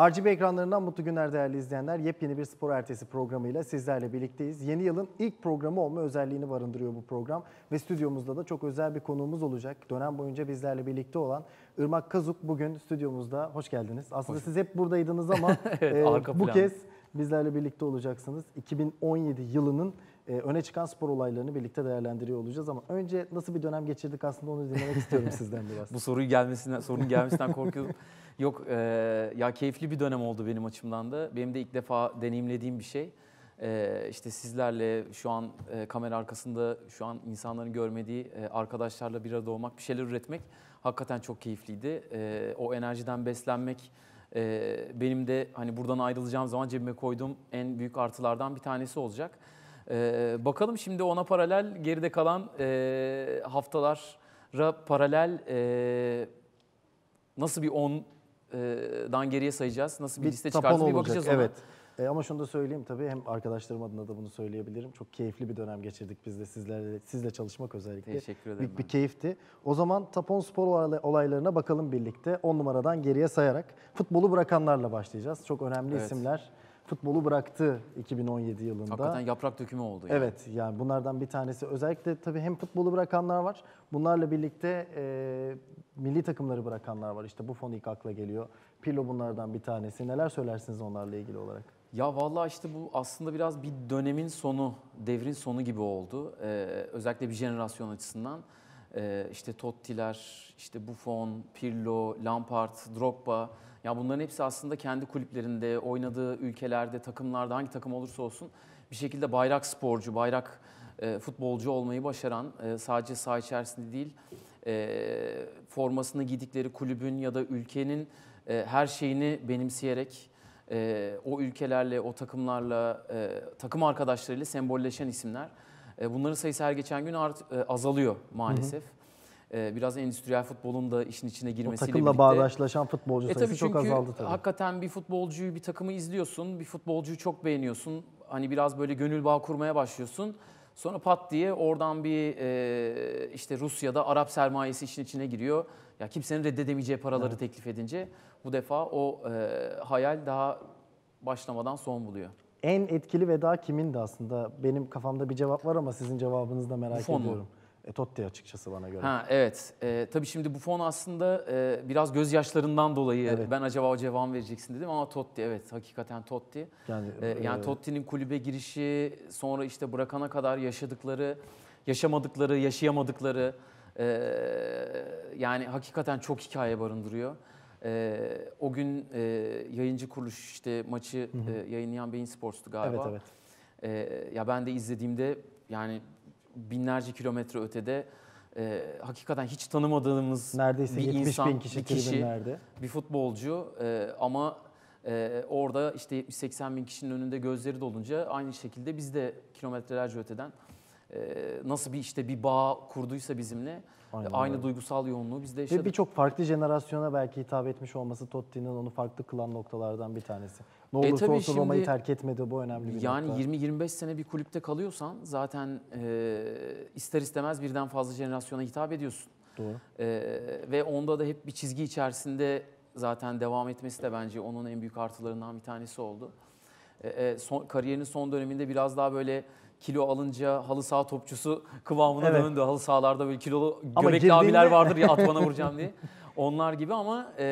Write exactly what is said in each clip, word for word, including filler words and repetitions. R G B ekranlarından mutlu günler değerli izleyenler. Yepyeni bir Spor Ertesi programıyla sizlerle birlikteyiz. Yeni yılın ilk programı olma özelliğini barındırıyor bu program. Ve stüdyomuzda da çok özel bir konuğumuz olacak. Dönem boyunca bizlerle birlikte olan Irmak Kazuk bugün stüdyomuzda. Hoş geldiniz. Aslında hoş. Siz hep buradaydınız ama evet, e, bu plan. Kez bizlerle birlikte olacaksınız. iki bin on yedi yılının e, öne çıkan spor olaylarını birlikte değerlendiriyor olacağız. Ama önce nasıl bir dönem geçirdik aslında onu dinlemek istiyorum sizden biraz. Bu soruyu gelmesinden, sorunun gelmesinden korkuyorum. Yok, e, ya keyifli bir dönem oldu benim açımdan da. Benim de ilk defa deneyimlediğim bir şey. E, işte sizlerle şu an e, kamera arkasında şu an insanların görmediği e, arkadaşlarla bir arada olmak, bir şeyler üretmek hakikaten çok keyifliydi. E, o enerjiden beslenmek e, benim de hani buradan ayrılacağım zaman cebime koyduğum en büyük artılardan bir tanesi olacak. E, bakalım şimdi ona paralel geride kalan e, haftalara paralel e, nasıl bir on... dan geriye sayacağız. Nasıl bir, bir liste çıkarsa bir bakacağız ona. Evet. E, ama şunu da söyleyeyim tabii. Hem arkadaşlarım adına da bunu söyleyebilirim. Çok keyifli bir dönem geçirdik biz de sizlerle. Sizle çalışmak özellikle. Teşekkür ederim. Bir, bir keyifti. O zaman Tapon spor olaylarına bakalım birlikte. on numaradan geriye sayarak futbolu bırakanlarla başlayacağız. Çok önemli evet. isimler futbolu bıraktı iki bin on yedi yılında. Hakikaten yaprak dökümü oldu. Yani. Evet, yani bunlardan bir tanesi. Özellikle tabii hem futbolu bırakanlar var, bunlarla birlikte e, milli takımları bırakanlar var. İşte Buffon ilk akla geliyor. Pirlo bunlardan bir tanesi. Neler söylersiniz onlarla ilgili olarak? Ya vallahi işte bu aslında biraz bir dönemin sonu, devrin sonu gibi oldu. Ee, özellikle bir jenerasyon açısından. Ee, işte Totti'ler, işte Buffon, Pirlo, Lampard, Drogba... Ya bunların hepsi aslında kendi kulüplerinde, oynadığı ülkelerde, takımlarda, hangi takım olursa olsun bir şekilde bayrak sporcu, bayrak e, futbolcu olmayı başaran, e, sadece saha içerisinde değil, e, formasını giydikleri kulübün ya da ülkenin e, her şeyini benimseyerek e, o ülkelerle, o takımlarla, e, takım arkadaşlarıyla sembolleşen isimler. E, bunların sayısı her geçen gün art, e, azalıyor maalesef. Hı hı. Biraz endüstriyel futbolun da işin içine girmesiyle birlikte. O takımla bağdaşlaşan futbolcu sayısı e tabii çok azaldı tabii. Hakikaten bir futbolcuyu, bir takımı izliyorsun, bir futbolcuyu çok beğeniyorsun. Hani biraz böyle gönül bağı kurmaya başlıyorsun. Sonra pat diye oradan bir işte Rusya'da Arap sermayesi işin içine giriyor. Ya kimsenin reddedemeyeceği paraları evet. teklif edince bu defa o hayal daha başlamadan son buluyor. En etkili veda kimindi aslında? Benim kafamda bir cevap var ama sizin cevabınızı da merak Buffon ediyorum. Mu? E, Totti açıkçası bana göre. Ha, evet. E, tabii şimdi Buffon aslında e, biraz gözyaşlarından dolayı evet. ben acaba o cevabı vereceksin dedim ama Totti evet hakikaten Totti. Yani, e, yani e, Totti'nin kulübe girişi sonra işte bırakana kadar yaşadıkları, yaşamadıkları, yaşayamadıkları e, yani hakikaten çok hikaye barındırıyor. E, o gün e, yayıncı kuruluş işte maçı hı hı. E, yayınlayan Bein Sports'tu galiba. Evet, evet. E, ya ben de izlediğimde yani binlerce kilometre ötede e, hakikaten hiç tanımadığımız neredeyse bir insan, bin kişi, bir kişi, bir futbolcu e, ama e, orada işte yetmiş seksen bin kişinin önünde gözleri dolunca aynı şekilde biz de kilometrelerce öteden e, nasıl bir işte bir bağ kurduysa bizimle aynen aynı öyle. Duygusal yoğunluğu biz de yaşadık. Ve birçok farklı jenerasyona belki hitap etmiş olması Totti'nin onu farklı kılan noktalardan bir tanesi. Ne olursa e olsun Roma'yı terk etmedi, bu önemli bir yani nokta. Yani yirmi yirmi beş sene bir kulüpte kalıyorsan zaten e, ister istemez birden fazla jenerasyona hitap ediyorsun. Doğru. E, ve onda da hep bir çizgi içerisinde zaten devam etmesi de bence onun en büyük artılarından bir tanesi oldu. E, son, kariyerinin son döneminde biraz daha böyle kilo alınca halı saha topçusu kıvamına evet. döndü. Halı sahalarda böyle kilolu göbekli abiler de... vardır ya atmana vuracağım diye. Onlar gibi ama e,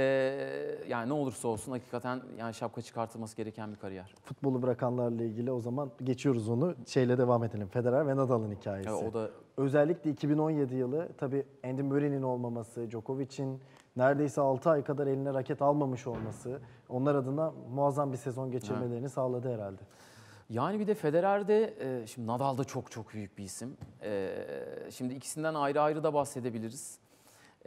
yani ne olursa olsun hakikaten yani şapka çıkartılması gereken bir kariyer. Futbolu bırakanlarla ilgili o zaman geçiyoruz onu. Şeyle devam edelim. Federer ve Nadal'ın hikayesi. Evet, o da... Özellikle iki bin on yedi yılı tabii Andy Murray'nin olmaması, Djokovic'in neredeyse altı ay kadar eline raket almamış olması onlar adına muazzam bir sezon geçirmelerini evet. sağladı herhalde. Yani bir de Federer'de, e, şimdi Nadal'da çok çok büyük bir isim. E, şimdi ikisinden ayrı ayrı da bahsedebiliriz.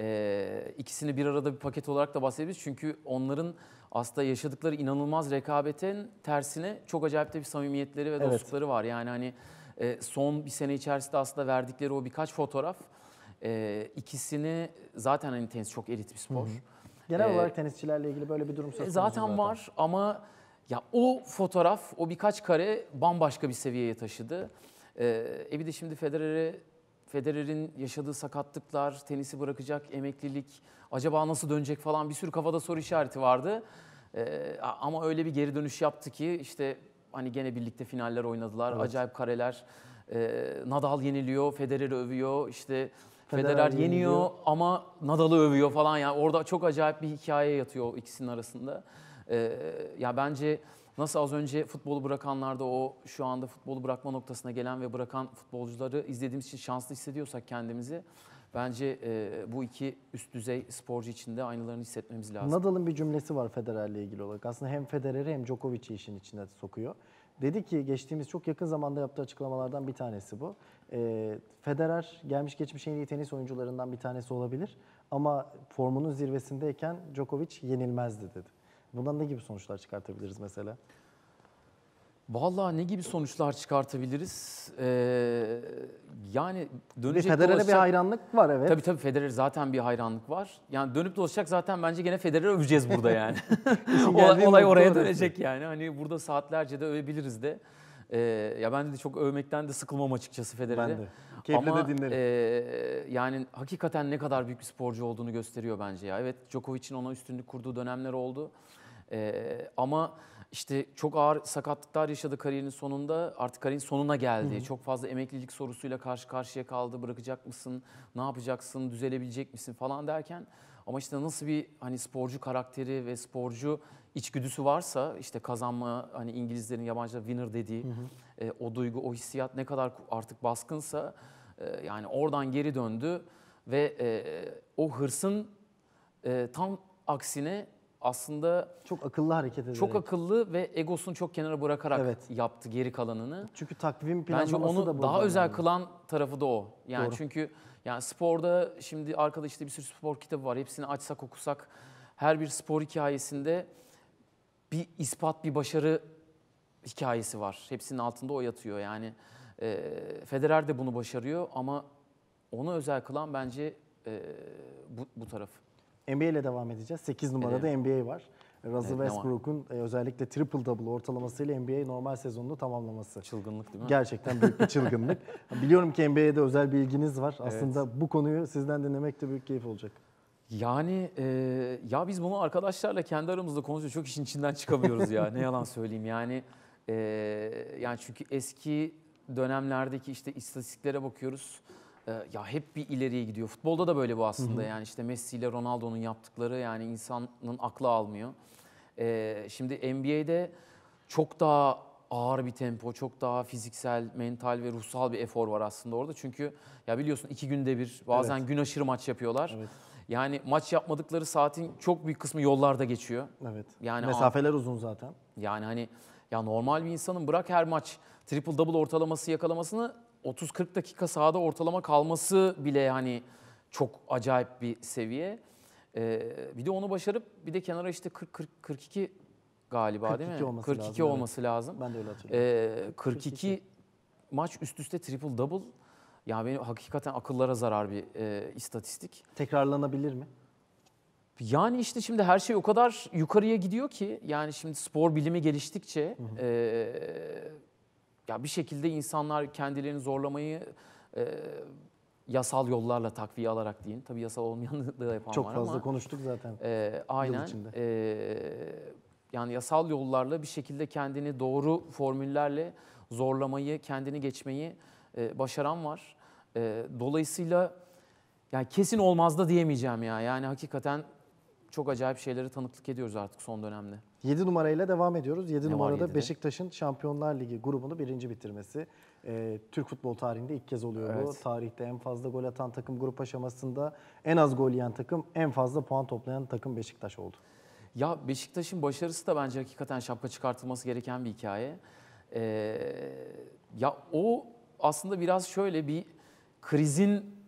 Ee, ikisini bir arada bir paket olarak da bahsedebiliriz. Çünkü onların aslında yaşadıkları inanılmaz rekabetin tersine çok acayip de bir samimiyetleri ve evet. dostlukları var. Yani hani e, son bir sene içerisinde aslında verdikleri o birkaç fotoğraf e, ikisini zaten hani tenis çok elit bir spor. Hı hı. Genel ee, olarak tenisçilerle ilgili böyle bir durum söz konusu zaten, zaten var ama ya o fotoğraf o birkaç kare bambaşka bir seviyeye taşıdı. Ee, e bir de şimdi Federer'e Federer'in yaşadığı sakatlıklar, tenisi bırakacak, emeklilik, acaba nasıl dönecek falan bir sürü kafada soru işareti vardı. Ee, ama öyle bir geri dönüş yaptı ki işte hani gene birlikte finaller oynadılar. Evet. Acayip kareler. Ee, Nadal yeniliyor, Federer'i övüyor. İşte Federer, Federer yeniyor, yeniyor ama Nadal'ı övüyor falan. Yani orada çok acayip bir hikaye yatıyor ikisinin arasında. Ee, ya bence nasıl az önce futbolu bırakanlarda o şu anda futbolu bırakma noktasına gelen ve bırakan futbolcuları izlediğimiz için şanslı hissediyorsak kendimizi, bence e, bu iki üst düzey sporcu için de aynılarını hissetmemiz lazım. Nadal'ın bir cümlesi var Federer'le ilgili olarak. Aslında hem Federer'i hem Djokovic'i işin içine sokuyor. Dedi ki, geçtiğimiz çok yakın zamanda yaptığı açıklamalardan bir tanesi bu. E, Federer gelmiş geçmiş en iyi tenis oyuncularından bir tanesi olabilir ama formunun zirvesindeyken Djokovic yenilmezdi dedi. Bundan ne gibi sonuçlar çıkartabiliriz mesela? Vallahi ne gibi sonuçlar çıkartabiliriz? Ee, yani dönecek Federer'e dolaşacak... bir hayranlık var, evet. Tabii tabii, Federer zaten bir hayranlık var. Yani dönüp dolaşacak zaten, bence gene Federer'i öveceğiz burada yani. olay olay oraya dönecek yani. Hani burada saatlerce de övebiliriz de. Ee, ya ben de çok övmekten de sıkılmam açıkçası Federer'i. Ben de. Keyifle de dinlerim. E, yani hakikaten ne kadar büyük bir sporcu olduğunu gösteriyor bence ya. Evet, Djokovic'in ona üstünlük kurduğu dönemler oldu. Ee, ama işte çok ağır sakatlıklar yaşadı kariyerinin sonunda. Artık kariyerin sonuna geldi. Hı hı. Çok fazla emeklilik sorusuyla karşı karşıya kaldı. Bırakacak mısın? Ne yapacaksın? Düzelebilecek misin? Falan derken. Ama işte nasıl bir hani sporcu karakteri ve sporcu içgüdüsü varsa, işte kazanma, hani İngilizlerin yabancıda winner dediği, hı hı. E, o duygu, o hissiyat ne kadar artık baskınsa e, yani oradan geri döndü ve e, o hırsın e, tam aksine aslında çok akıllı hareket ederek. Çok akıllı ve egosunu çok kenara bırakarak, evet, yaptı geri kalanını. Çünkü takvim planlaması da bence onu da daha yani özel kılan tarafı da o. Yani doğru. Çünkü yani sporda şimdi arkada işte bir sürü spor kitabı var. Hepsini açsak okusak her bir spor hikayesinde bir ispat, bir başarı hikayesi var. Hepsinin altında o yatıyor. Yani e, Federer de bunu başarıyor ama onu özel kılan bence e, bu, bu tarafı. N B A ile devam edeceğiz. sekiz numarada evet. N B A var. Russell, evet, Westbrook'un özellikle triple double ortalamasıyla N B A normal sezonunu tamamlaması. Çılgınlık değil mi? Gerçekten büyük bir çılgınlık. Biliyorum ki N B A'de özel bir ilginiz var. Evet. Aslında bu konuyu sizden dinlemek de büyük keyif olacak. Yani e, ya biz bunu arkadaşlarla kendi aramızda konuşuyoruz. Çok işin içinden çıkamıyoruz ya. Ne yalan söyleyeyim. Yani e, yani çünkü eski dönemlerdeki işte istatistiklere bakıyoruz. Ya hep bir ileriye gidiyor. Futbolda da böyle bu aslında. Hı hı. Yani işte Messi ile Ronaldo'nun yaptıkları yani insanın aklı almıyor. Ee, şimdi N B A'de çok daha ağır bir tempo, çok daha fiziksel, mental ve ruhsal bir efor var aslında orada. Çünkü ya biliyorsun iki günde bir, bazen evet, gün aşırı maç yapıyorlar. Evet. Yani maç yapmadıkları saatin çok büyük kısmı yollarda geçiyor. Evet. Yani mesafeler uzun zaten. Yani hani ya normal bir insanın bırak her maç triple double ortalaması yakalamasını, otuz kırk dakika sahada ortalama kalması bile hani çok acayip bir seviye. Ee, bir de onu başarıp bir de kenara işte kırk kırk kırk iki galiba kırk iki değil mi? Olması kırk iki lazım, olması, evet, lazım. Ben de öyle hatırlıyorum. Ee, kırk iki, kırk iki maç üst üste triple double. Yani benim hakikaten akıllara zarar bir e, istatistik. Tekrarlanabilir mi? Yani işte şimdi her şey o kadar yukarıya gidiyor ki yani şimdi spor bilimi geliştikçe... Hı hı. E, Ya bir şekilde insanlar kendilerini zorlamayı e, yasal yollarla takviye alarak diyeyim. Tabii yasal olmayan da yapan çok var ama. Çok fazla konuştuk zaten. E, aynen. E, yani yasal yollarla bir şekilde kendini doğru formüllerle zorlamayı, kendini geçmeyi e, başaran var. E, dolayısıyla yani kesin olmaz da diyemeyeceğim ya. Yani hakikaten çok acayip şeylere tanıklık ediyoruz artık son dönemde. yedi numarayla devam ediyoruz. yedi numarada Beşiktaş'ın Şampiyonlar Ligi grubunu birinci bitirmesi. Ee, Türk futbol tarihinde ilk kez oluyor, evet, bu. Tarihte en fazla gol atan takım grup aşamasında, en az gol yiyen takım, en fazla puan toplayan takım Beşiktaş oldu. Ya Beşiktaş'ın başarısı da bence hakikaten şapka çıkartılması gereken bir hikaye. Ee, ya o aslında biraz şöyle bir krizin,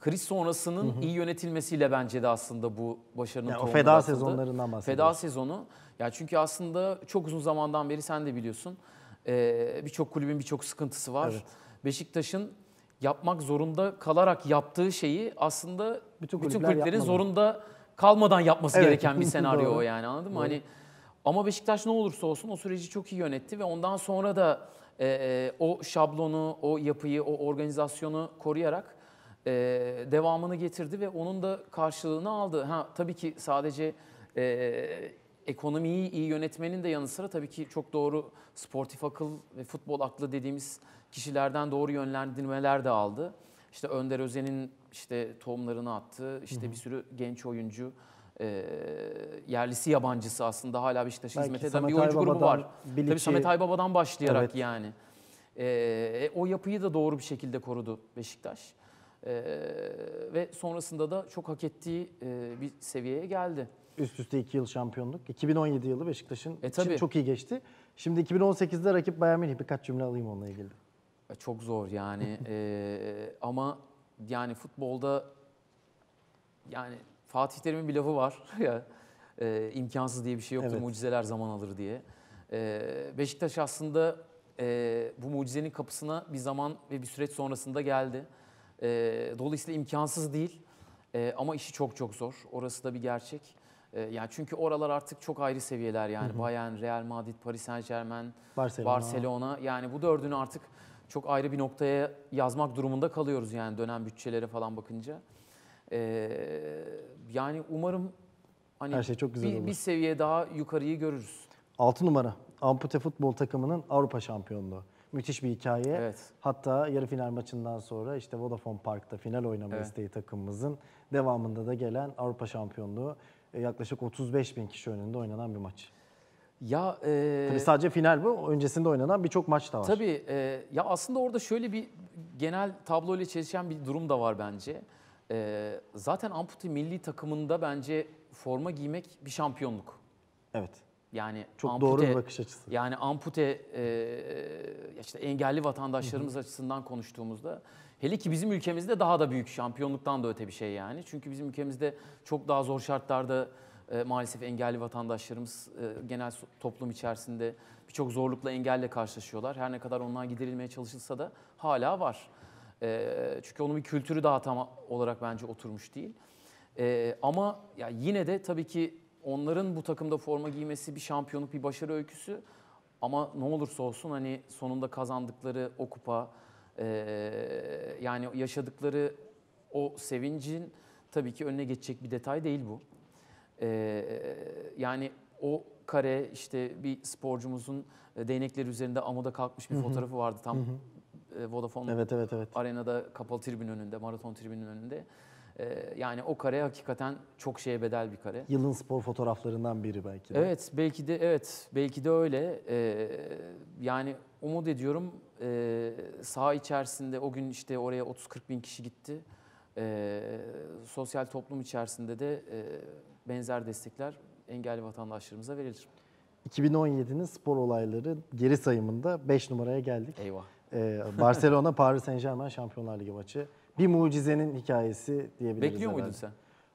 kriz sonrasının, hı hı, iyi yönetilmesiyle bence de aslında bu başarının yani tohumları. O feda aslında sezonlarından bahsediyoruz. Feda sezonu. Ya çünkü aslında çok uzun zamandan beri sen de biliyorsun e, birçok kulübün birçok sıkıntısı var. Evet. Beşiktaş'ın yapmak zorunda kalarak yaptığı şeyi aslında bütün, bütün kulüplerin zorunda kalmadan yapması, evet, gereken bir senaryo o yani, anladın mı? Hani, ama Beşiktaş ne olursa olsun o süreci çok iyi yönetti ve ondan sonra da e, o şablonu, o yapıyı, o organizasyonu koruyarak e, devamını getirdi ve onun da karşılığını aldı. Ha, tabii ki sadece... E, ekonomiyi iyi yönetmenin de yanı sıra tabii ki çok doğru sportif akıl ve futbol aklı dediğimiz kişilerden doğru yönlendirmeler de aldı. İşte Önder Özen'in işte tohumlarını attı. İşte hı hı. bir sürü genç oyuncu, e, yerlisi yabancısı aslında hala Beşiktaş'a hizmet eden bir oyuncu grubu var. Bilici... Tabii Samet Aybaba'dan başlayarak evet. yani. E, o yapıyı da doğru bir şekilde korudu Beşiktaş. E, ve sonrasında da çok hak ettiği e, bir seviyeye geldi. Üst üste iki yıl şampiyonluk. iki bin on yedi yılı Beşiktaş'ın e, çok iyi geçti. Şimdi iki bin on sekizde rakip Bayern Leipzig. Birkaç cümle alayım onunla ilgili. Çok zor yani. ee, ama yani futbolda yani Fatih Terim'in bir lafı var ya e, imkansız diye bir şey yoktur. Evet. Mucizeler zaman alır diye. E, Beşiktaş aslında e, bu mucizenin kapısına bir zaman ve bir süreç sonrasında geldi. E, dolayısıyla imkansız değil e, ama işi çok çok zor. Orası da bir gerçek. Yani çünkü oralar artık çok ayrı seviyeler yani. Hı hı. Bayern, Real Madrid, Paris Saint Germain, Barcelona. Barcelona. Yani bu dördünü artık çok ayrı bir noktaya yazmak durumunda kalıyoruz yani dönem bütçelere falan bakınca. Ee, yani umarım hani her şey çok güzel bir, olur. bir seviye daha yukarıyı görürüz. altı numara ampute futbol takımının Avrupa şampiyonluğu. Müthiş bir hikaye. Evet. Hatta yarı final maçından sonra işte Vodafone Park'ta final oynama evet. isteği takımımızın devamında da gelen Avrupa şampiyonluğu. Yaklaşık otuz beş bin kişi önünde oynanan bir maç. Ya e... tabii sadece final bu. Öncesinde oynanan birçok maç da var. Tabii. E, ya aslında orada şöyle bir genel tablo ile çelişen bir durum da var bence. E, zaten ampute milli takımında bence forma giymek bir şampiyonluk. Evet. Yani çok ampute, doğru bir bakış açısı. Yani ampute e, işte engelli vatandaşlarımız Hı -hı. açısından konuştuğumuzda hele ki bizim ülkemizde daha da büyük şampiyonluktan da öte bir şey yani. Çünkü bizim ülkemizde çok daha zor şartlarda e, maalesef engelli vatandaşlarımız e, genel toplum içerisinde birçok zorlukla, engelle karşılaşıyorlar. Her ne kadar ondan giderilmeye çalışılsa da hala var. E, çünkü onun bir kültürü daha tam olarak bence oturmuş değil. E, ama ya yine de tabii ki onların bu takımda forma giymesi bir şampiyonluk, bir başarı öyküsü. Ama ne olursa olsun hani sonunda kazandıkları o kupa, Ee, yani yaşadıkları o sevincin tabii ki önüne geçecek bir detay değil bu. Ee, yani o kare işte bir sporcumuzun değnekleri üzerinde amuda kalkmış bir Hı -hı. fotoğrafı vardı tam Hı -hı. Vodafone evet, evet, evet. arenada kapalı tribün önünde, maraton tribünün önünde. Yani o kare hakikaten çok şeye bedel bir kare. Yılın spor fotoğraflarından biri belki de. Evet, belki de evet, belki de öyle. Ee, yani umut ediyorum e, saha içerisinde o gün işte oraya otuz kırk bin kişi gitti. E, sosyal toplum içerisinde de e, benzer destekler engelli vatandaşlarımıza verilir. iki bin on yedinin spor olayları geri sayımında beş numaraya geldik. Eyvah. Ee, Barcelona Paris Saint Germain Şampiyonlar Ligi maçı. Bir mucizenin hikayesi diyebiliriz. Bekliyor herhalde. Muydun sen?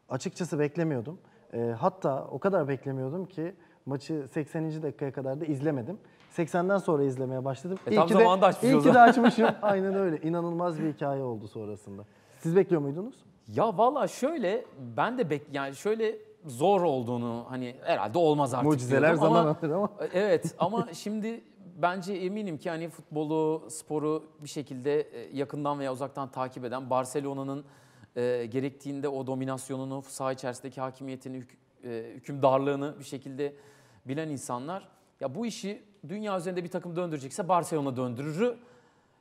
Açıkçası beklemiyordum. E, hatta o kadar beklemiyordum ki maçı sekseninci dakikaya kadar da izlemedim. seksenden sonra izlemeye başladım. E, iyi ki de, iyi ki de açmışım. Aynen öyle. İnanılmaz bir hikaye oldu sonrasında. Siz bekliyor muydunuz? Ya valla şöyle ben de bek yani şöyle zor olduğunu hani herhalde olmaz artık. Mucizeler zaman alır ama. Evet ama şimdi bence eminim ki hani futbolu, sporu bir şekilde yakından veya uzaktan takip eden Barcelona'nın e, gerektiğinde o dominasyonunu, saha içerisindeki hakimiyetini, hük e, hükümdarlığını bir şekilde bilen insanlar ya bu işi dünya üzerinde bir takım döndürecekse Barcelona döndürürü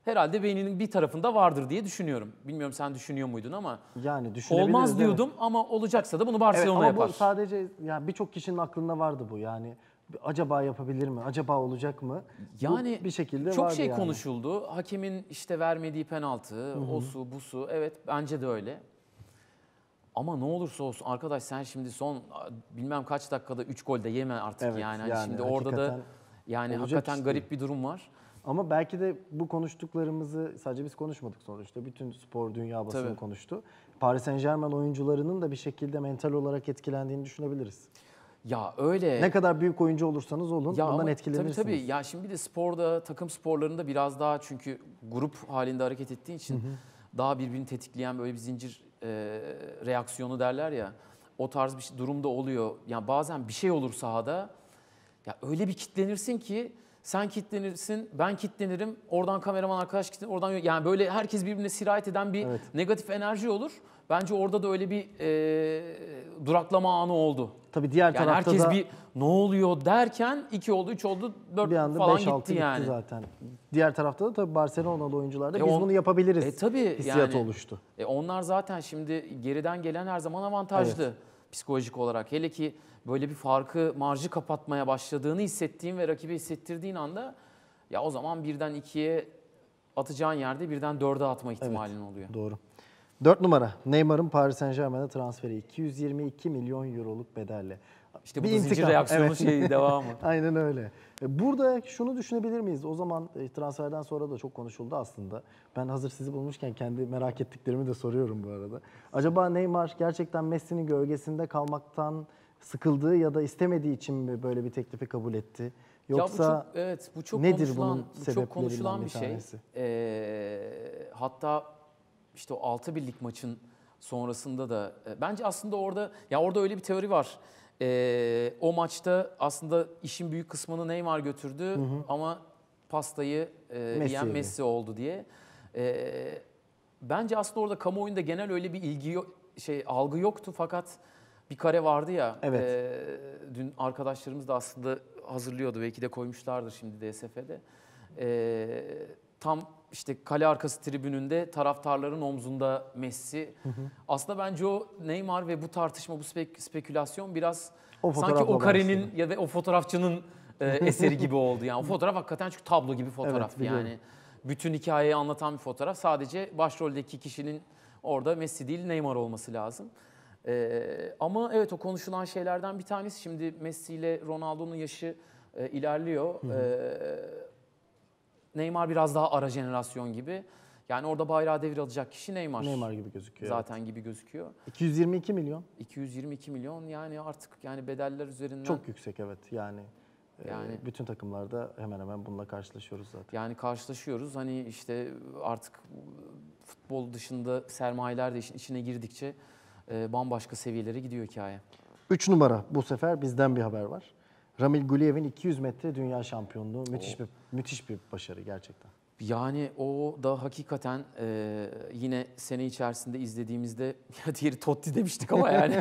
herhalde beyninin bir tarafında vardır diye düşünüyorum. Bilmiyorum sen düşünüyor muydun ama yani olmaz diyordum ama olacaksa da bunu Barcelona evet, ama yapar. Bu sadece yani birçok kişinin aklında vardı bu yani. Acaba yapabilir mi? Acaba olacak mı? Yani bu bir şekilde çok şey yani. Konuşuldu. Hakemin işte vermediği penaltı, Hı -hı. o su, bu su. Evet bence de öyle. Ama ne olursa olsun arkadaş sen şimdi son bilmem kaç dakikada üç gol de yeme artık evet, yani. yani. Şimdi orada da yani hakikaten işte. Garip bir durum var. Ama belki de bu konuştuklarımızı sadece biz konuşmadık sonuçta. Bütün spor dünya basını Tabii. konuştu. Paris Saint Germain oyuncularının da bir şekilde mental olarak etkilendiğini düşünebiliriz. Ya öyle. Ne kadar büyük oyuncu olursanız olun ya ondan etkilenirsiniz. Tabii tabii. Ya şimdi de sporda, takım sporlarında biraz daha çünkü grup halinde hareket ettiği için hı hı. daha birbirini tetikleyen böyle bir zincir e, reaksiyonu derler ya. O tarz bir durumda oluyor. Yani bazen bir şey olur sahada. Ya öyle bir kitlenirsin ki Sen kitlenirsin, ben kitlenirim, oradan kameraman arkadaş kitlenir, oradan... Yani böyle herkes birbirine sirayet eden bir evet. negatif enerji olur. Bence orada da öyle bir e, duraklama anı oldu. Tabii diğer yani tarafta herkes da... herkes bir ne oluyor derken iki oldu, üç oldu, dört falan beş, gitti altı yani. Gitti zaten. Diğer tarafta da tabii Barcelona'lı oyuncularda e biz on, bunu yapabiliriz e tabii hissiyatı yani, oluştu. E onlar zaten şimdi geriden gelen her zaman avantajlı evet. psikolojik olarak. Hele ki böyle bir farkı, marjı kapatmaya başladığını hissettiğin ve rakibi hissettirdiğin anda ya o zaman birden ikiye atacağın yerde birden dörde atma ihtimalin evet, oluyor. Doğru. Dört numara Neymar'ın Paris Saint Germain'e transferi iki yüz yirmi iki milyon euroluk bedelle. İşte bu zincir reaksiyonu evet. şeyi devamı. Aynen öyle. Burada şunu düşünebilir miyiz? O zaman transferden sonra da çok konuşuldu aslında. Ben hazır sizi bulmuşken kendi merak ettiklerimi de soruyorum bu arada. Acaba Neymar gerçekten Messi'nin gölgesinde kalmaktan sıkıldığı ya da istemediği için mi böyle bir teklifi kabul etti? Yoksa ya bu çok, evet, bu çok nedir konuşulan, bunun bu çok konuşulan bir şey. Ee, hatta İşte o altı birlik maçın sonrasında da e, bence aslında orada ya orada öyle bir teori var. E, o maçta aslında işin büyük kısmını Neymar götürdü hı hı. ama pastayı e, yiyen Messi oldu diye. E, bence aslında orada kamuoyunda genel öyle bir ilgi yok, şey algı yoktu fakat bir kare vardı ya. Evet. E, dün arkadaşlarımız da aslında hazırlıyordu. Belki de koymuşlardır şimdi D S F'de. E, tam İşte kale arkası tribününde taraftarların omzunda Messi. Hı hı. Aslında bence o Neymar ve bu tartışma, bu spek spekülasyon biraz o sanki o karenin aslında. Ya da o fotoğrafçının e, eseri gibi oldu. Yani o fotoğraf hakikaten çünkü tablo gibi fotoğraf. Evet, yani bütün hikayeyi anlatan bir fotoğraf. Sadece başroldeki kişinin orada Messi değil Neymar olması lazım. E, ama evet o konuşulan şeylerden bir tanesi. Şimdi Messi ile Ronaldo'nun yaşı e, ilerliyor. Hı hı. E, Neymar biraz daha ara jenerasyon gibi. Yani orada bayrağı devralacak kişi Neymar. Neymar gibi gözüküyor. Zaten evet. gibi gözüküyor. iki yüz yirmi iki milyon. iki yüz yirmi iki milyon yani artık yani bedeller üzerinden. Çok yüksek evet yani. Yani e, bütün takımlarda hemen hemen bununla karşılaşıyoruz zaten. Yani karşılaşıyoruz hani işte artık futbol dışında sermayeler de işin içine girdikçe e, bambaşka seviyelere gidiyor hikaye. üç numara bu sefer bizden bir haber var. Ramil Güliyev'in iki yüz metre dünya şampiyonluğu müthiş bir, müthiş bir başarı gerçekten. Yani o da hakikaten e, yine sene içerisinde izlediğimizde ya diğeri Totti demiştik ama yani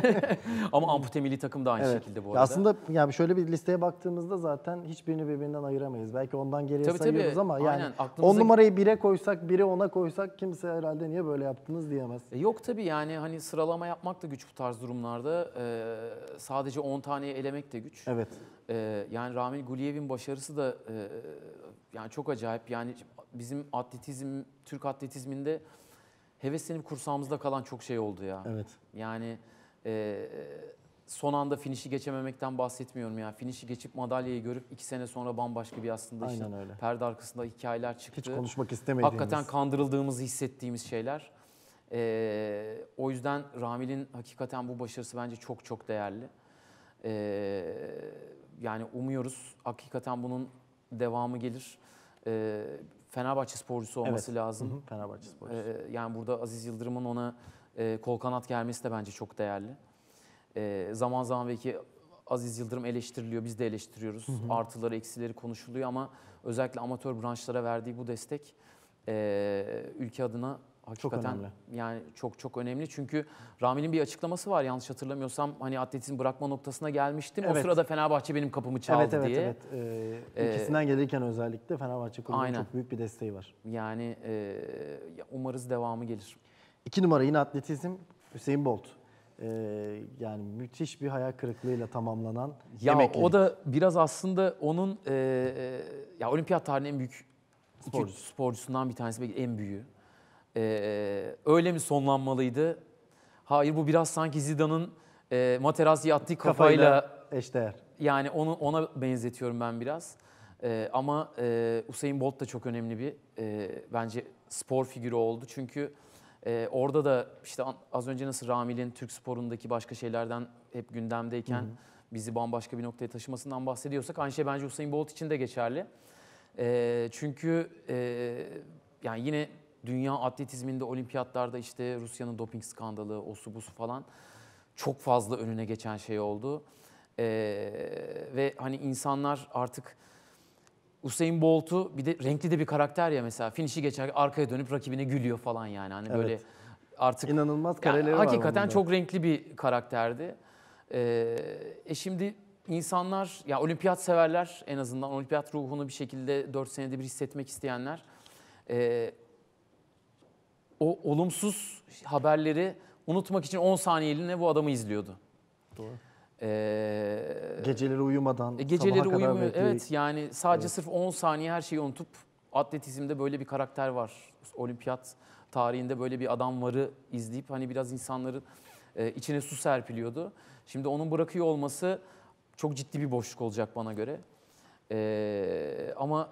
ama ampute milli takım da aynı evet. şekilde bu arada. Aslında yani şöyle bir listeye baktığımızda zaten hiçbirini birbirinden ayıramayız. Belki ondan geriye tabii, sayıyoruz tabii. ama aynen. yani aklımıza... on numarayı bire koysak, biri ona koysak kimse herhalde niye böyle yaptınız diyemez. E yok tabii yani hani sıralama yapmak da güç bu tarz durumlarda. E, sadece on taneyi elemek de güç. Evet. E, yani Ramil Guliyev'in başarısı da e, yani çok acayip yani. Bizim atletizm, Türk atletizminde heveslenip kursağımızda kalan çok şey oldu ya. Evet. Yani e, son anda finişi geçememekten bahsetmiyorum ya. Finişi geçip madalyayı görüp iki sene sonra bambaşka bir aslında aynen işte öyle. Perde arkasında hikayeler çıktı. Hiç konuşmak istemediğimiz. Hakikaten kandırıldığımızı hissettiğimiz şeyler. E, o yüzden Ramil'in hakikaten bu başarısı bence çok çok değerli. E, yani umuyoruz hakikaten bunun devamı gelir. E, Fenerbahçe sporcusu olması evet. lazım. Hı hı. Fenerbahçe sporcusu. Ee, yani burada Aziz Yıldırım'ın ona e, kol kanat gelmesi de bence çok değerli. E, zaman zaman belki Aziz Yıldırım eleştiriliyor, biz de eleştiriyoruz. Hı hı. Artıları, eksileri konuşuluyor ama özellikle amatör branşlara verdiği bu destek e, ülke adına hakikaten çok önemli. Yani çok çok önemli. Çünkü Ramil'in bir açıklaması var yanlış hatırlamıyorsam. Hani atletizm bırakma noktasına gelmiştim. Evet. O sırada Fenerbahçe benim kapımı çaldı evet, evet, diye. Evet evet evet. İkisinden gelirken özellikle Fenerbahçe kulübünün çok büyük bir desteği var. Yani e, umarız devamı gelir. İki numara yine atletizm Usain Bolt. E, yani müthiş bir hayal kırıklığıyla tamamlanan ya emeklilik. O da biraz aslında onun e, ya olimpiyat tarihinin en büyük sporcusu. iki sporcusundan bir tanesi belki en büyüğü. Ee, öyle mi sonlanmalıydı? Hayır bu biraz sanki Zidane'ın e, Materazzi'ye attığı kafayla, kafayla eşdeğer. Yani onu ona benzetiyorum ben biraz. Ee, ama e, Usain Bolt da çok önemli bir e, bence spor figürü oldu. Çünkü e, orada da işte az önce nasıl Ramil'in Türk sporundaki başka şeylerden hep gündemdeyken hı hı. bizi bambaşka bir noktaya taşımasından bahsediyorsak aynı şey bence Usain Bolt için de geçerli. E, çünkü e, yani yine dünya atletizminde, olimpiyatlarda işte Rusya'nın doping skandalı, osu busu falan çok fazla önüne geçen şey oldu. Ee, ve hani insanlar artık Usain Bolt'u bir de renkli de bir karakter ya mesela. Finişi geçer arkaya dönüp rakibine gülüyor falan yani. Hani evet. Böyle artık inanılmaz kareleri yani, var. Hakikaten çok renkli bir karakterdi. Ee, e şimdi insanlar ya olimpiyat severler en azından olimpiyat ruhunu bir şekilde dört senede bir hissetmek isteyenler e, o olumsuz haberleri unutmak için on saniyeliğine bu adamı izliyordu. Doğru. Ee, geceleri uyumadan, e, geceleri uyumuyor. Evet yani sadece evet. Sırf on saniye her şeyi unutup atletizmde böyle bir karakter var. Olimpiyat tarihinde böyle bir adam varı izleyip hani biraz insanların e, içine su serpiliyordu. Şimdi onun bırakıyor olması çok ciddi bir boşluk olacak bana göre. E, ama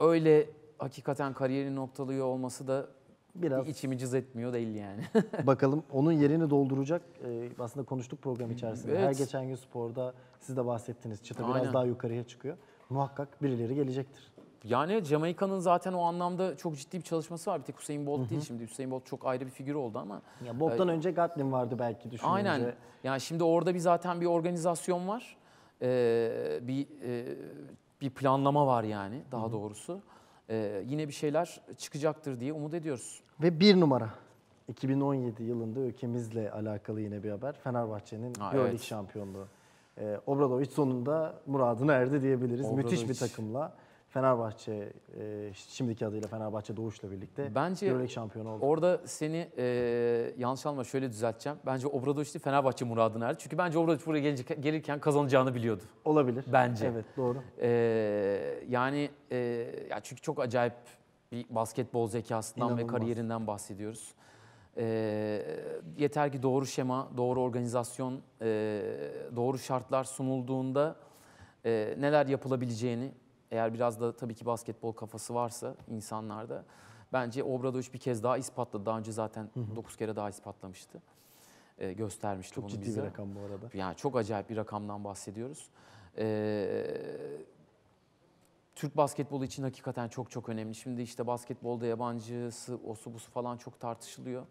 öyle hakikaten kariyerini noktalıyor olması da biraz bir içimi cız etmiyor değil yani. Bakalım onun yerini dolduracak. Ee, aslında konuştuk program içerisinde. Evet. Her geçen gün sporda siz de bahsettiniz. Çıta aynen. Biraz daha yukarıya çıkıyor. Muhakkak birileri gelecektir. Yani Jamaika'nın zaten o anlamda çok ciddi bir çalışması var. Bir tek Usain Bolt hı hı. değil şimdi. Usain Bolt çok ayrı bir figür oldu ama. Ya Bolt'tan e, önce Gatlin vardı belki düşününce. Aynen. Yani şimdi orada bir zaten bir organizasyon var. Ee, bir e, bir planlama var yani daha hı hı. doğrusu. Ee, yine bir şeyler çıkacaktır diye umut ediyoruz. Ve bir numara. iki bin on yedi yılında ülkemizle alakalı yine bir haber. Fenerbahçe'nin Euroleague evet. şampiyonluğu. Ee, Obradović sonunda muradına erdi diyebiliriz. Obradović. Müthiş bir takımla. Fenerbahçe, e, şimdiki adıyla Fenerbahçe Doğuş'la birlikte bence Euroleague şampiyonu oldu. Orada seni e, yanlış anlama şöyle düzelteceğim. Bence Obradović Fenerbahçe muradına erdi. Çünkü bence Obradović buraya gelecek, gelirken kazanacağını biliyordu. Olabilir. Bence. Evet doğru. E, yani e, ya çünkü çok acayip bir basketbol zekasından İnanılmaz. Ve kariyerinden bahsediyoruz. E, yeter ki doğru şema, doğru organizasyon, e, doğru şartlar sunulduğunda e, neler yapılabileceğini eğer biraz da tabii ki basketbol kafası varsa insanlarda bence Obradović bir kez daha ispatladı. Daha önce zaten hı hı. dokuz kere daha ispatlamıştı. Ee, göstermişti çok bunu bize. Çok ciddi bir rakam bu arada. Yani çok acayip bir rakamdan bahsediyoruz. Ee, Türk basketbolu için hakikaten çok çok önemli. Şimdi işte basketbolda yabancısı, osu busu falan çok tartışılıyor.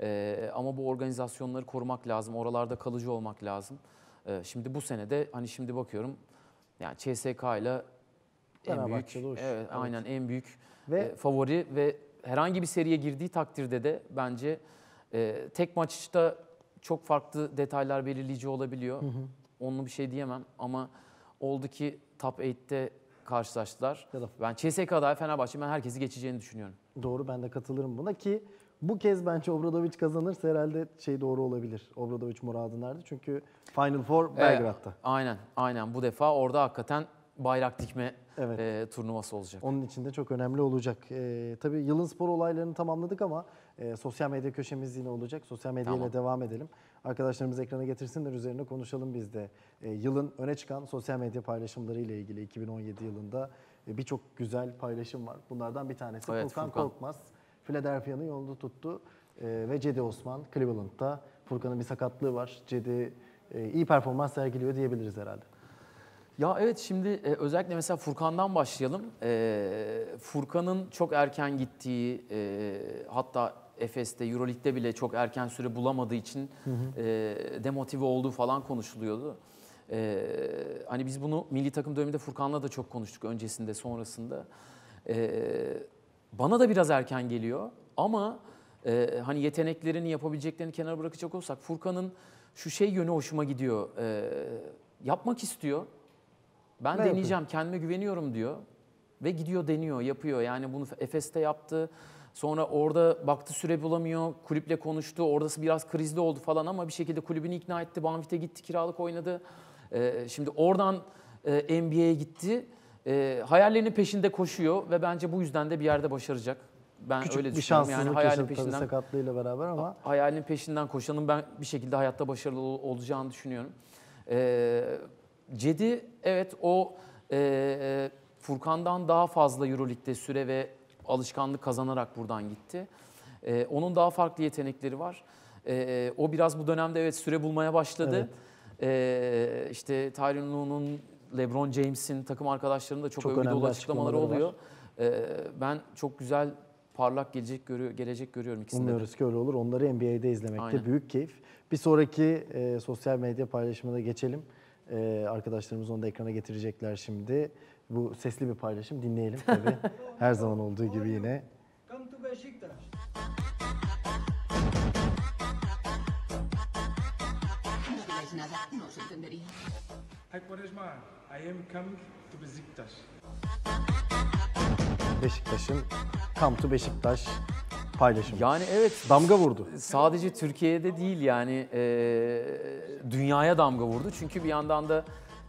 Ee, ama bu organizasyonları korumak lazım. Oralarda kalıcı olmak lazım. Ee, şimdi bu senede hani şimdi bakıyorum yani C S K ile en büyük, evet, evet. Aynen en büyük ve, e, favori ve herhangi bir seriye girdiği takdirde de bence e, tek maçta çok farklı detaylar belirleyici olabiliyor. Hı hı. Onunla bir şey diyemem ama oldu ki Top sekizde karşılaştılar. Ya da, ben C S K'da Fenerbahçe ben herkesi geçeceğini düşünüyorum. Doğru ben de katılırım buna ki bu kez bence Obradović kazanırsa herhalde şey doğru olabilir. Obradović muradın nerede? Çünkü Final Four Belgrad'da. E, aynen aynen bu defa orada hakikaten bayrak dikme evet. e, turnuvası olacak. Onun için de çok önemli olacak. E, tabii yılın spor olaylarını tamamladık ama e, sosyal medya köşemiz yine olacak. Sosyal medyayla tamam. Devam edelim. Arkadaşlarımız ekrana getirsinler üzerine konuşalım biz de. E, yılın öne çıkan sosyal medya paylaşımları ile ilgili iki bin on yedi yılında e, birçok güzel paylaşım var. Bunlardan bir tanesi evet, Furkan, Furkan Korkmaz. Philadelphia'nın yolunu tuttu e, ve Cedi Osman Cleveland'da. Furkan'ın bir sakatlığı var. Cedi e, iyi performans sergiliyor diyebiliriz herhalde. Ya evet şimdi e, özellikle mesela Furkan'dan başlayalım. E, Furkan'ın çok erken gittiği e, hatta Efes'te, Euroleague'de bile çok erken süre bulamadığı için hı hı. E, demotive olduğu falan konuşuluyordu. E, hani biz bunu milli takım döneminde Furkan'la da çok konuştuk öncesinde sonrasında. E, bana da biraz erken geliyor ama e, hani yeteneklerini yapabileceklerini kenara bırakacak olsak Furkan'ın şu şey yönü hoşuma gidiyor. E, yapmak istiyor. Ben, ben deneyeceğim, yapıyorum. Kendime güveniyorum diyor ve gidiyor deniyor, yapıyor. Yani bunu Efes'te yaptı, sonra orada baktı süre bulamıyor, kulüple konuştu, orası biraz krizli oldu falan ama bir şekilde kulübünü ikna etti, Banvit'e gitti, kiralık oynadı. Ee, şimdi oradan e, N B A'ye gitti, e, hayallerinin peşinde koşuyor ve bence bu yüzden de bir yerde başaracak. Ben küçük öyle düşünüyorum yani hayalin peşinden, sakatlığıyla beraber ama hayalin peşinden koşanın ben bir şekilde hayatta başarılı olacağını düşünüyorum. Ee, Cedi evet o e, Furkan'dan daha fazla Euroleague'de süre ve alışkanlık kazanarak buradan gitti. E, onun daha farklı yetenekleri var. E, o biraz bu dönemde evet süre bulmaya başladı. Evet. E, işte Tyronn Lue'nun, LeBron James'in takım arkadaşlarının da çok, çok övgü dolu açıklamaları oluyor. E, ben çok güzel parlak gelecek, görüyor, gelecek görüyorum ikisinde. Umuyoruz ki öyle olur. Onları N B A'de izlemekte aynen. Büyük keyif. Bir sonraki e, sosyal medya paylaşımına geçelim. Ee, arkadaşlarımız onu da ekrana getirecekler şimdi. Bu sesli bir paylaşım, dinleyelim tabii. Her zaman olduğu gibi yine. Come to Beşiktaş. Beşiktaş'ın Come to Beşiktaş paylaşımı. Yani evet, damga vurdu. Sadece Türkiye'de değil yani, e, dünyaya damga vurdu. Çünkü bir yandan da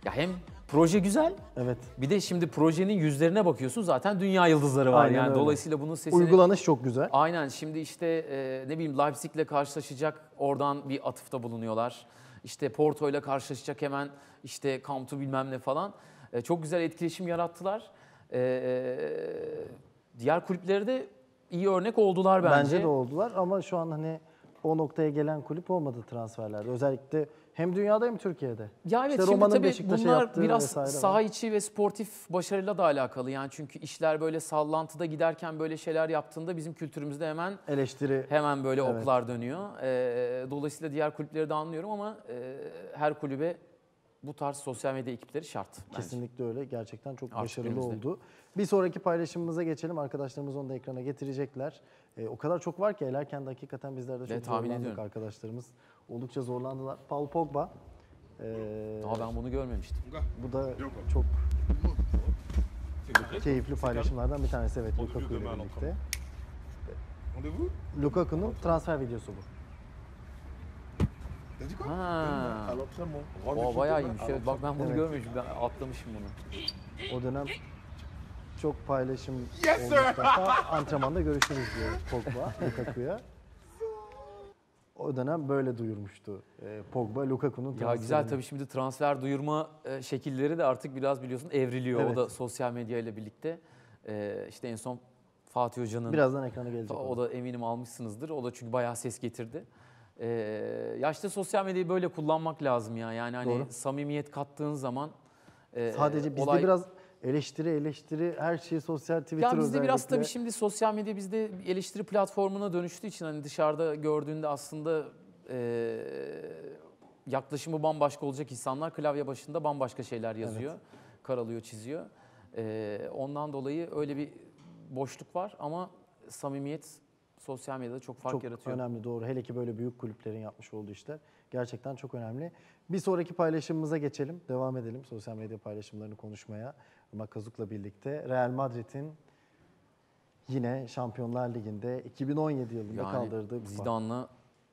ya hem proje güzel. Evet. Bir de şimdi projenin yüzlerine bakıyorsun, zaten dünya yıldızları var. Aynen yani öyle. Dolayısıyla bunun sesini... Uygulanış çok güzel. Aynen, şimdi işte e, ne bileyim Leipzig'le karşılaşacak, oradan bir atıfta bulunuyorlar. İşte Porto'yla karşılaşacak, hemen işte Come to bilmem ne falan. E, çok güzel etkileşim yarattılar. E, e, diğer kulüpleri de iyi örnek oldular bence. Bence de oldular ama şu an hani o noktaya gelen kulüp olmadı transferlerde. Özellikle hem dünyada hem Türkiye'de. Ya evet, işte şimdi tabii bunlar biraz saha içi ve sportif başarıyla da alakalı. Yani çünkü işler böyle sallantıda giderken böyle şeyler yaptığında bizim kültürümüzde hemen eleştiri, hemen böyle evet, oklar dönüyor. Ee, dolayısıyla diğer kulüpleri de anlıyorum ama e, her kulübe bu tarz sosyal medya ekipleri şart. Bence. Kesinlikle öyle. Gerçekten çok artık başarılı günümüzde oldu. Bir sonraki paylaşımımıza geçelim. Arkadaşlarımız onu da ekrana getirecekler. Ee, o kadar çok var ki elerken de hakikaten bizler de çok evet, zorlandık arkadaşlarımız. Oldukça zorlandılar. Paul Pogba. Ee, Daha ben bunu görmemiştim. Bu da çok keyifli paylaşımlardan bir tanesi. Evet, Lukaku ile birlikte. Lukaku'nun transfer videosu bu. Ha. O bayağı iyiymiş. Evet, bak ben bunu evet, görmemişim. Ben atlamışım bunu. O dönem çok paylaşım yes, olmuşlar. Antrenmanda görüşürüz diyor Pogba, Lukaku'ya. O dönem böyle duyurmuştu Pogba, Lukaku'nun transferini. Ya güzel tabii, şimdi transfer duyurma şekilleri de artık biraz biliyorsun evriliyor. Evet. O da sosyal medya ile birlikte. İşte en son Fatih Hoca'nın... Birazdan ekrana gelecek. O da eminim almışsınızdır. O da çünkü bayağı ses getirdi. Ee, ya işte sosyal medyayı böyle kullanmak lazım ya. Yani hani doğru, samimiyet kattığın zaman... E, Sadece bizde olay... biraz eleştiri eleştiri her şeyi sosyal, Twitter özellikle. Ya bizde biraz tabii şimdi sosyal medya bizde eleştiri platformuna dönüştüğü için hani dışarıda gördüğünde aslında e, yaklaşımı bambaşka olacak insanlar klavye başında bambaşka şeyler yazıyor. Evet. Karalıyor, çiziyor. E, ondan dolayı öyle bir boşluk var ama samimiyet... Sosyal medyada çok fark çok yaratıyor. Çok önemli, doğru. Hele ki böyle büyük kulüplerin yapmış olduğu işler gerçekten çok önemli. Bir sonraki paylaşımımıza geçelim. Devam edelim sosyal medya paylaşımlarını konuşmaya. Irmak Kazuk'la birlikte Real Madrid'in yine Şampiyonlar Ligi'nde iki bin on yedi yılında yani kaldırdığı... Zidane'la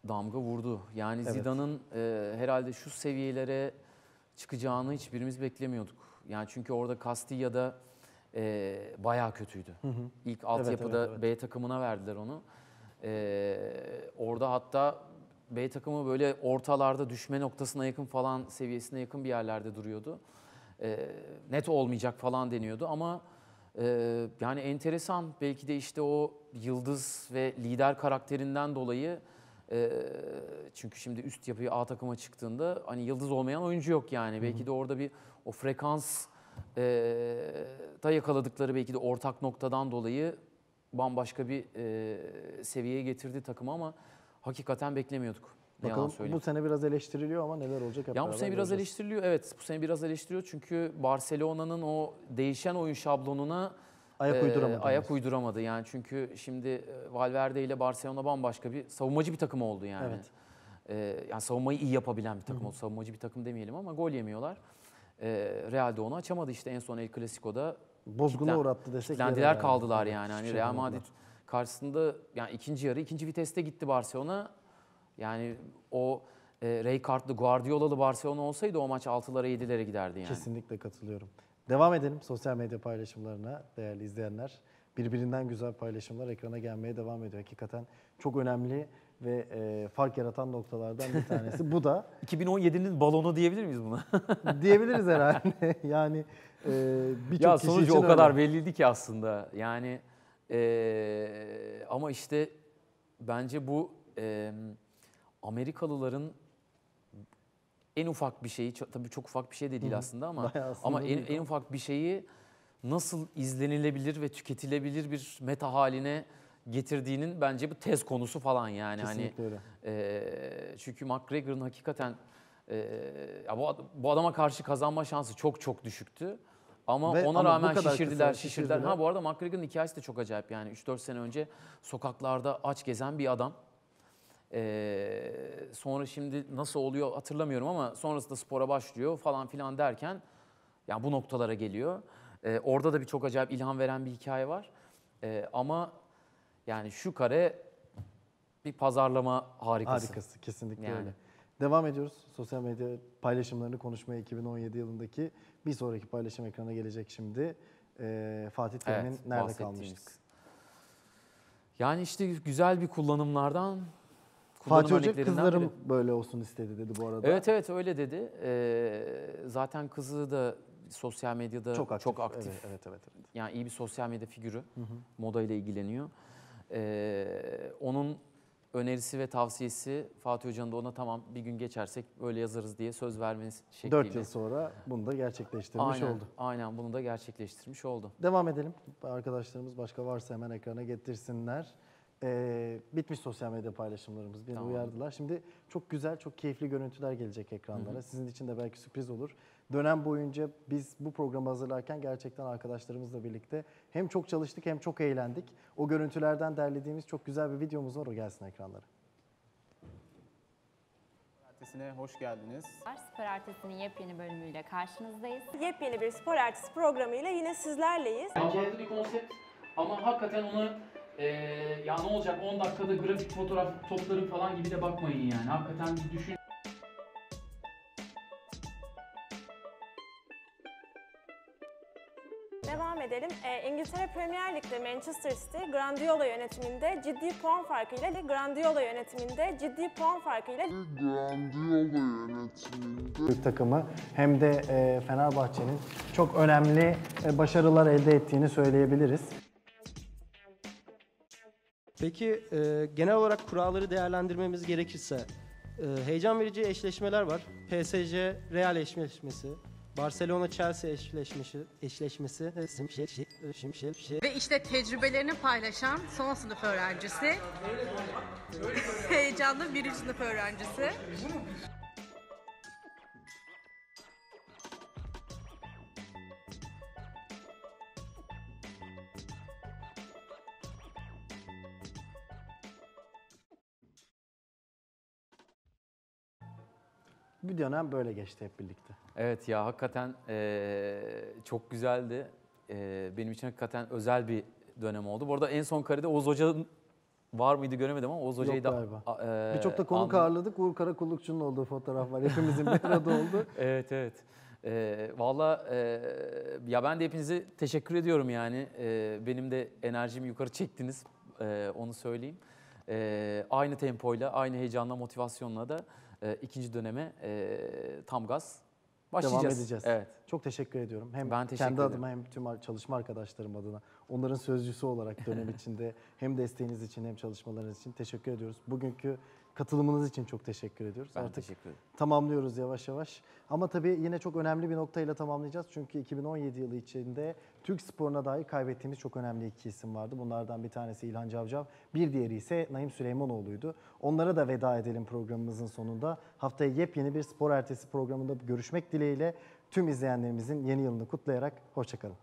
damga vurdu. Yani evet. Zidane'ın e, herhalde şu seviyelere çıkacağını hiçbirimiz beklemiyorduk. Yani çünkü orada Castilla'da e, bayağı kötüydü. Hı hı. İlk altyapıda evet, evet, evet. B takımına verdiler onu. Ee, orada hatta B takımı böyle ortalarda düşme noktasına yakın falan, seviyesine yakın bir yerlerde duruyordu. Ee, net olmayacak falan deniyordu ama e, yani enteresan, belki de işte o yıldız ve lider karakterinden dolayı e, çünkü şimdi üst yapıya A takıma çıktığında hani yıldız olmayan oyuncu yok yani. Hı-hı. Belki de orada bir o frekans e, da yakaladıkları belki de ortak noktadan dolayı bambaşka bir e, seviyeye getirdi takımı ama hakikaten beklemiyorduk. Ne yalan söyleyeyim. Bu sene biraz eleştiriliyor ama neler olacak? Ya bu sene biraz olacak. eleştiriliyor, evet. Bu sene biraz eleştiriliyor çünkü Barcelona'nın o değişen oyun şablonuna ayak, e, uyduramadı, ayak uyduramadı. Yani çünkü şimdi Valverde ile Barcelona bambaşka bir savunmacı bir takım oldu yani. Evet. E, yani savunmayı iyi yapabilen bir takım Hı-hı. oldu. Savunmacı bir takım demeyelim ama gol yemiyorlar. E, Real'de onu açamadı işte en son El Clasico'da. Bozguna uğrattı desek. Kitlendiler kaldılar yani. yani. yani şey Real Madrid karşısında yani ikinci yarı, ikinci viteste gitti Barcelona. Yani o e, Rijkaard'lı, Guardiola'lı Barcelona olsaydı o maç altılara yedilere giderdi yani. Kesinlikle katılıyorum. Devam edelim sosyal medya paylaşımlarına değerli izleyenler. Birbirinden güzel paylaşımlar ekrana gelmeye devam ediyor. Hakikaten çok önemli ve e, fark yaratan noktalardan bir tanesi. Bu da... iki bin on yedinin balonu diyebilir miyiz buna? Diyebiliriz herhalde. Yani e, birçok kişi sonucu o kadar öyle belliydi ki aslında. Yani e, ama işte bence bu e, Amerikalıların en ufak bir şeyi, tabii çok ufak bir şey de değil Hı. aslında ama aslında ama en, en ufak bir şeyi nasıl izlenilebilir ve tüketilebilir bir meta haline getirdiğinin bence bu tez konusu falan yani. Kesinlikle hani, öyle. E, çünkü McGregor'ın hakikaten e, Ee, ya bu, ad- bu adama karşı kazanma şansı çok çok düşüktü. Ama Ve, ona ama rağmen şişirdiler, şişirdiler, şişirdiler. Ha bu arada McGregor'ın hikayesi de çok acayip yani. üç dört sene önce sokaklarda aç gezen bir adam. Ee, sonra şimdi nasıl oluyor hatırlamıyorum ama sonrasında spora başlıyor falan filan derken yani bu noktalara geliyor. Ee, orada da bir çok acayip ilham veren bir hikaye var. Ee, ama yani şu kare bir pazarlama harikası. Harikası kesinlikle yani. Öyle. Devam ediyoruz. Sosyal medya paylaşımlarını konuşmaya iki bin on yedi yılındaki bir sonraki paylaşım ekrana gelecek şimdi. Ee, Fatih Terim'in evet, nerede kalmıştık? Yani işte güzel bir kullanımlardan. Kullanım Fatih Hoca kızlarım biri. Böyle olsun istedi dedi bu arada. Evet evet öyle dedi. Ee, zaten kızı da sosyal medyada çok aktif. Çok aktif. Evet, evet, evet, evet. Yani iyi bir sosyal medya figürü. Hı hı. Moda ile ilgileniyor. Ee, onun önerisi ve tavsiyesi Fatih Hoca'nın da ona tamam bir gün geçersek böyle yazarız diye söz vermeniz şekliyle. Dört yıl sonra bunu da gerçekleştirmiş aynen, oldu. Aynen bunu da gerçekleştirmiş oldu. Devam edelim. Arkadaşlarımız başka varsa hemen ekrana getirsinler. Ee, bitmiş sosyal medya paylaşımlarımız. Beni tamam. uyardılar. Şimdi çok güzel, çok keyifli görüntüler gelecek ekranlara. Hı-hı. Sizin için de belki sürpriz olur. Dönem boyunca biz bu programı hazırlarken gerçekten arkadaşlarımızla birlikte hem çok çalıştık hem çok eğlendik. O görüntülerden derlediğimiz çok güzel bir videomuz var. O gelsin ekranlara. Ertesi'ne hoş geldiniz. Spor Ertesi'nin yepyeni bölümüyle karşınızdayız. Yepyeni bir Spor Ertesi programıyla yine sizlerleyiz. Farklı bir konsept ama hakikaten onu Ee, ya ne olacak on dakikada grafik fotoğraf topları falan gibi de bakmayın yani. Hakikaten bir düşün. Devam edelim. Ee, İngiltere Premier Lig'de Manchester City Guardiola yönetiminde ciddi puan farkıyla Guardiola yönetiminde ciddi puan farkıyla Guardiola yönetiminde takımı hem de e, Fenerbahçe'nin çok önemli e, başarılar elde ettiğini söyleyebiliriz. Peki e, genel olarak kuralları değerlendirmemiz gerekirse e, heyecan verici eşleşmeler var. P S G Real eşleşmesi, Barcelona Chelsea eşleşmesi, eşleşmesi ve işte tecrübelerini paylaşan son sınıf öğrencisi, heyecanlı birinci sınıf öğrencisi. Bir dönem böyle geçti hep birlikte. Evet ya hakikaten e, çok güzeldi. E, benim için hakikaten özel bir dönem oldu. Bu arada en son karede Oğuz Hoca'nın var mıydı göremedim ama Oğuz Hoca'yı da... E, Birçok da konuk ağırladık. Uğur Karakullukçu'nun olduğu fotoğraf var. Hepimizin bir arada oldu. Evet evet. E, Valla e, ya ben de hepinize teşekkür ediyorum yani. E, benim de enerjimi yukarı çektiniz. E, onu söyleyeyim. E, aynı tempoyla, aynı heyecanla, motivasyonla da E, ikinci döneme e, tam gaz başlayacağız. Devam edeceğiz. Evet. Çok teşekkür ediyorum. Hem ben teşekkür kendi ederim. Adıma hem tüm çalışma arkadaşlarım adına. Onların sözcüsü olarak dönem içinde hem desteğiniz için hem çalışmalarınız için teşekkür ediyoruz. Bugünkü katılımınız için çok teşekkür ediyoruz. Ben Artık teşekkür ederim. Tamamlıyoruz yavaş yavaş. Ama tabii yine çok önemli bir noktayla tamamlayacağız. Çünkü iki bin on yedi yılı içinde Türk sporuna dair kaybettiğimiz çok önemli iki isim vardı. Bunlardan bir tanesi İlhan Cavcav, bir diğeri ise Naim Süleymanoğlu'ydu. Onlara da veda edelim programımızın sonunda. Haftaya yepyeni bir Spor Ertesi programında görüşmek dileğiyle tüm izleyenlerimizin yeni yılını kutlayarak hoşça kalın.